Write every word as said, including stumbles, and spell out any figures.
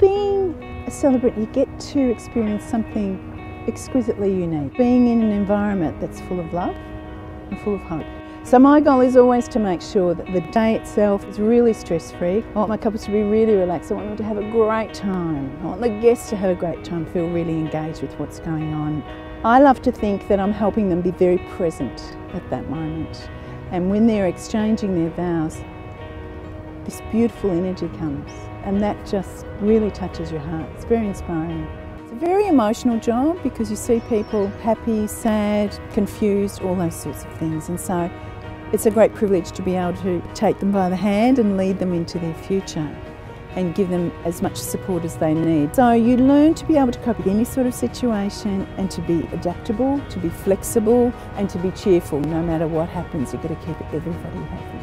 Being a celebrant, you get to experience something exquisitely unique. Being in an environment that's full of love and full of hope. So my goal is always to make sure that the day itself is really stress-free. I want my couples to be really relaxed. I want them to have a great time. I want the guests to have a great time, feel really engaged with what's going on. I love to think that I'm helping them be very present at that moment. And when they're exchanging their vows, this beautiful energy comes. And that just really touches your heart. It's very inspiring. It's a very emotional job because you see people happy, sad, confused, all those sorts of things. And so it's a great privilege to be able to take them by the hand and lead them into their future and give them as much support as they need. So you learn to be able to cope with any sort of situation and to be adaptable, to be flexible and to be cheerful. No matter what happens, you've got to keep everybody happy.